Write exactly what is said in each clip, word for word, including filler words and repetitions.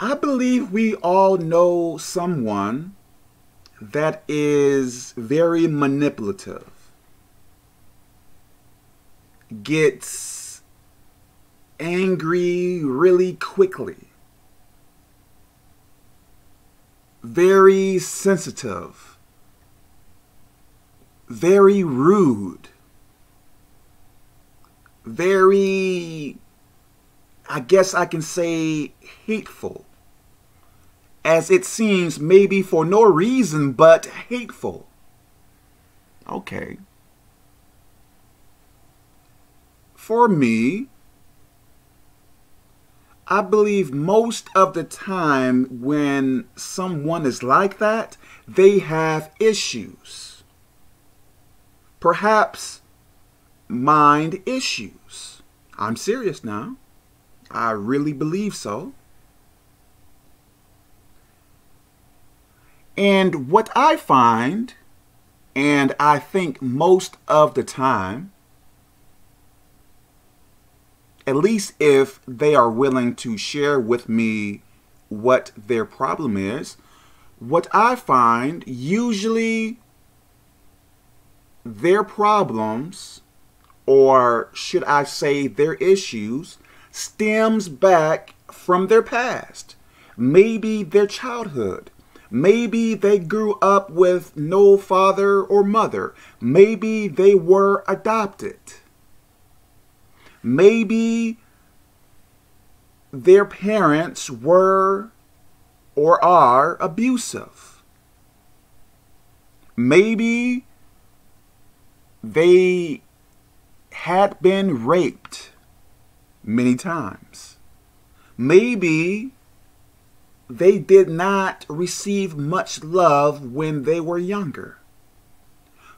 I believe we all know someone that is very manipulative, gets angry really quickly, very sensitive, very rude, very, I guess I can say, hateful. As it seems, maybe for no reason, but hateful. Okay. For me, I believe most of the time when someone is like that, they have issues. Perhaps mind issues. I'm serious now. I really believe so. And what I find, and I think most of the time, at least if they are willing to share with me what their problem is, what I find, usually their problems, or should I say their issues, stems back from their past, maybe their childhood. Maybe they grew up with no father or mother. Maybe they were adopted. Maybe their parents were or are abusive. Maybe they had been raped many times. Maybe they did not receive much love when they were younger.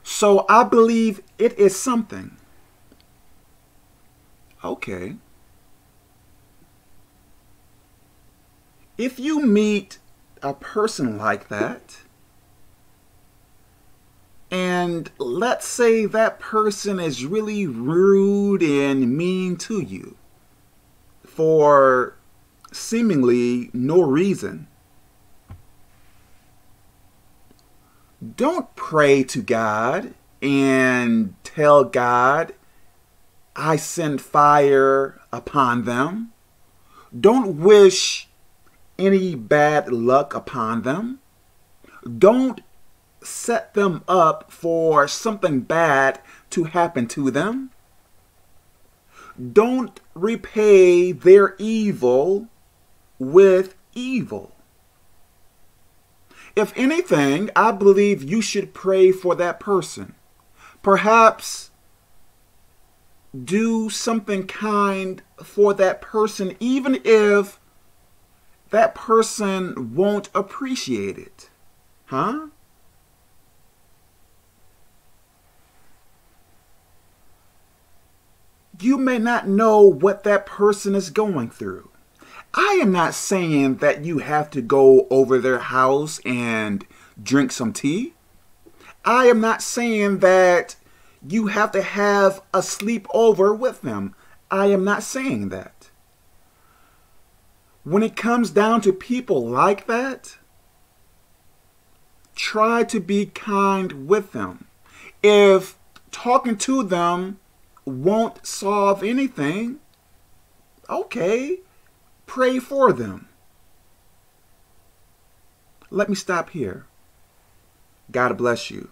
So I believe it is something. Okay. If you meet a person like that, and let's say that person is really rude and mean to you for seemingly no reason, don't pray to God and tell God, I send fire upon them. Don't wish any bad luck upon them. Don't set them up for something bad to happen to them. Don't repay their evil with evil. If anything, I believe you should pray for that person. Perhaps do something kind for that person, even if that person won't appreciate it. Huh? You may not know what that person is going through. I am not saying that you have to go over their house and drink some tea. I am not saying that you have to have a sleepover with them. I am not saying that. When it comes down to people like that, try to be kind with them. If talking to them won't solve anything, okay, pray for them. Let me stop here. God bless you.